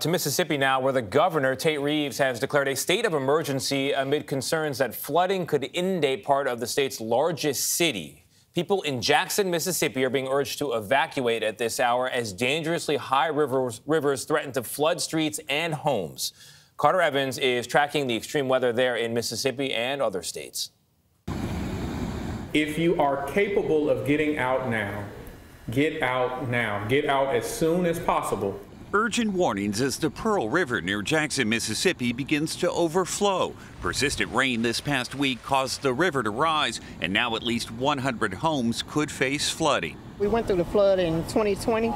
To Mississippi now, where the governor, Tate Reeves, has declared a state of emergency amid concerns that flooding could inundate part of the state's largest city. People in Jackson, Mississippi are being urged to evacuate at this hour as dangerously high rivers threaten to flood streets and homes. Carter Evans is tracking the extreme weather there in Mississippi and other states. If you are capable of getting out now, get out now. Get out as soon as possible. Urgent warnings as the Pearl River near Jackson, Mississippi begins to overflow. Persistent rain this past week caused the river to rise, and now at least 100 homes could face flooding. We went through the flood in 2020.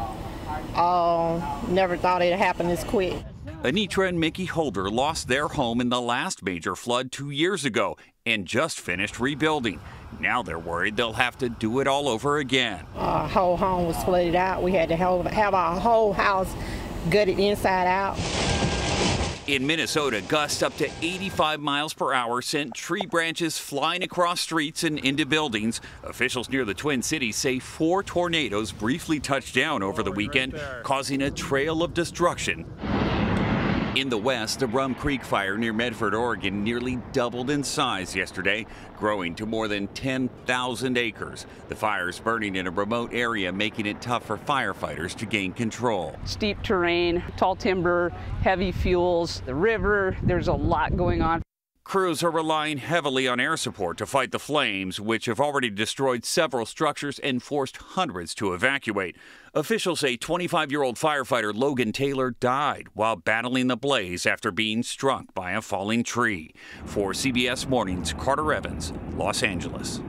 Never thought it'd happen this quick. Anitra and Mickey Holder lost their home in the last major flood 2 years ago and just finished rebuilding. Now they're worried they'll have to do it all over again. Our whole home was flooded out. We had to have our whole house gutted inside out. In Minnesota, gusts up to 85 miles per hour sent tree branches flying across streets and into buildings. Officials near the Twin Cities say 4 tornadoes briefly touched down over the weekend, causing a trail of destruction. In the West, the Rum Creek fire near Medford, Oregon, nearly doubled in size yesterday, growing to more than 10,000 acres. The fire's burning in a remote area, making it tough for firefighters to gain control. Steep terrain, tall timber, heavy fuels, the river, there's a lot going on. Crews are relying heavily on air support to fight the flames, which have already destroyed several structures and forced hundreds to evacuate. Officials say 25-year-old firefighter Logan Taylor died while battling the blaze after being struck by a falling tree. For CBS Mornings, Carter Evans, Los Angeles.